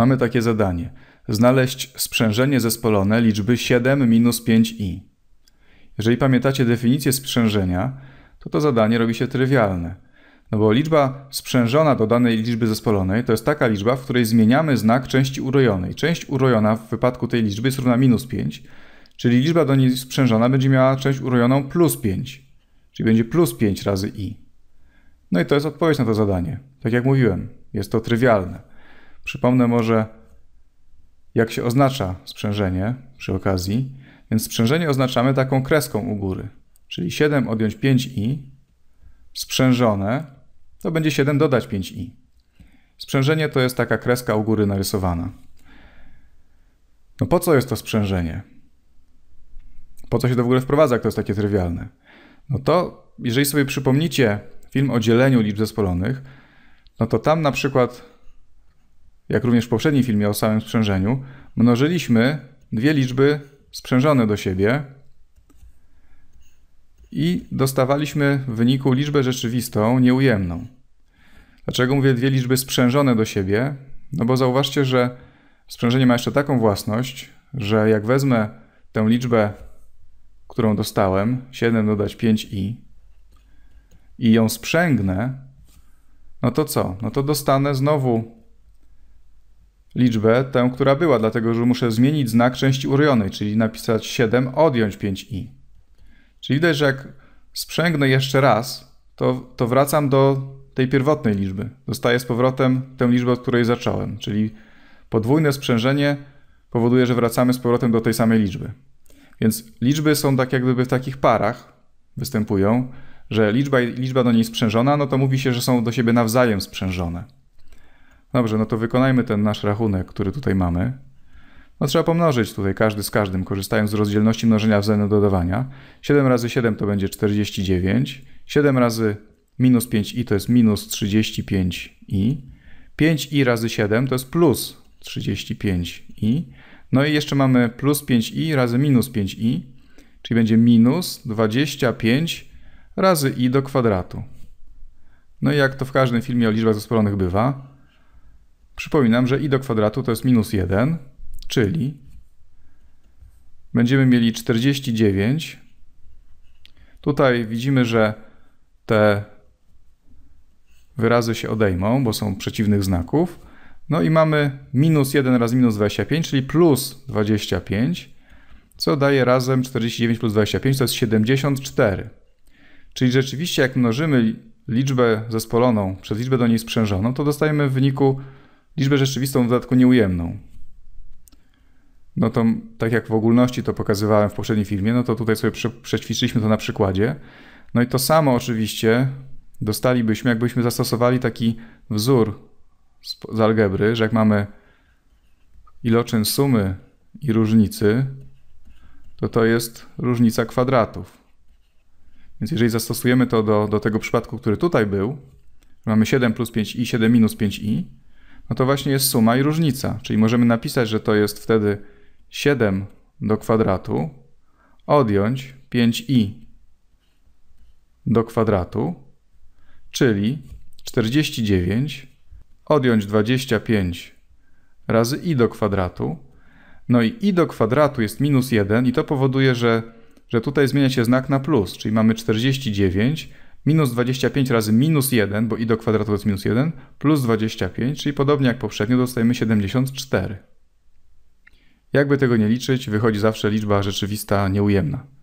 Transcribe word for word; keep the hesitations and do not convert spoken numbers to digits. mamy takie zadanie. Znaleźć sprzężenie zespolone liczby siedem minus pięć i. Jeżeli pamiętacie definicję sprzężenia, to to zadanie robi się trywialne. No bo liczba sprzężona do danej liczby zespolonej to jest taka liczba, w której zmieniamy znak części urojonej. Część urojona w wypadku tej liczby jest równa minus pięć, czyli liczba do niej sprzężona będzie miała część urojoną plus pięć, czyli będzie plus pięć razy i. No i to jest odpowiedź na to zadanie. Tak jak mówiłem, jest to trywialne. Przypomnę może, jak się oznacza sprzężenie przy okazji. Więc sprzężenie oznaczamy taką kreską u góry, czyli siedem odjąć pięć i, sprzężone to będzie siedem dodać pięć i. Sprzężenie to jest taka kreska u góry narysowana. No po co jest to sprzężenie? Po co się to w ogóle wprowadza, jak to jest takie trywialne? No to, jeżeli sobie przypomnicie film o dzieleniu liczb zespolonych, no to tam na przykład, jak również w poprzednim filmie o samym sprzężeniu, mnożyliśmy dwie liczby sprzężone do siebie i dostawaliśmy w wyniku liczbę rzeczywistą nieujemną. Dlaczego mówię dwie liczby sprzężone do siebie? No bo zauważcie, że sprzężenie ma jeszcze taką własność, że jak wezmę tę liczbę, którą dostałem, siedem dodać pięć i, i ją sprzęgnę, no to co? No to dostanę znowu liczbę tę, która była, dlatego że muszę zmienić znak części urojonej, czyli napisać siedem odjąć pięć i. Czyli widać, że jak sprzęgnę jeszcze raz, to, to wracam do tej pierwotnej liczby. Dostaję z powrotem tę liczbę, od której zacząłem, czyli podwójne sprzężenie powoduje, że wracamy z powrotem do tej samej liczby. Więc liczby są tak jak gdyby w takich parach, występują, że liczba i liczba do niej sprzężona, no to mówi się, że są do siebie nawzajem sprzężone. Dobrze, no to wykonajmy ten nasz rachunek, który tutaj mamy. No trzeba pomnożyć tutaj każdy z każdym, korzystając z rozdzielności mnożenia wzajemne dodawania. siedem razy siedem to będzie czterdzieści dziewięć. siedem razy minus pięć i to jest minus trzydzieści pięć i. pięć i razy siedem to jest plus trzydzieści pięć i. No i jeszcze mamy plus pięć i razy minus pięć i, czyli będzie minus dwadzieścia pięć razy i do kwadratu. No i jak to w każdym filmie o liczbach zespolonych bywa, przypominam, że i do kwadratu to jest minus jeden, czyli będziemy mieli czterdzieści dziewięć. Tutaj widzimy, że te wyrazy się odejmą, bo są przeciwnych znaków. No i mamy minus jeden razy minus dwadzieścia pięć, czyli plus dwadzieścia pięć, co daje razem czterdzieści dziewięć plus dwadzieścia pięć, to jest siedemdziesiąt cztery. Czyli rzeczywiście jak mnożymy liczbę zespoloną przez liczbę do niej sprzężoną, to dostajemy w wyniku liczbę rzeczywistą, w dodatku nieujemną. No to tak jak w ogólności to pokazywałem w poprzednim filmie, no to tutaj sobie przećwiczyliśmy to na przykładzie. No i to samo oczywiście dostalibyśmy, jakbyśmy zastosowali taki wzór z, z algebry, że jak mamy iloczyn sumy i różnicy, to to jest różnica kwadratów. Więc jeżeli zastosujemy to do, do tego przypadku, który tutaj był, mamy siedem plus pięć i, siedem minus pięć i, no to właśnie jest suma i różnica. Czyli możemy napisać, że to jest wtedy siedem do kwadratu odjąć pięć i do kwadratu, czyli czterdzieści dziewięć odjąć dwadzieścia pięć razy i do kwadratu. No i i do kwadratu jest minus jeden i to powoduje, że, że tutaj zmienia się znak na plus, czyli mamy czterdzieści dziewięć minus dwadzieścia pięć razy minus jeden, bo i do kwadratu jest minus jeden, plus dwadzieścia pięć, czyli podobnie jak poprzednio dostajemy siedemdziesiąt cztery. Jakby tego nie liczyć, wychodzi zawsze liczba rzeczywista nieujemna.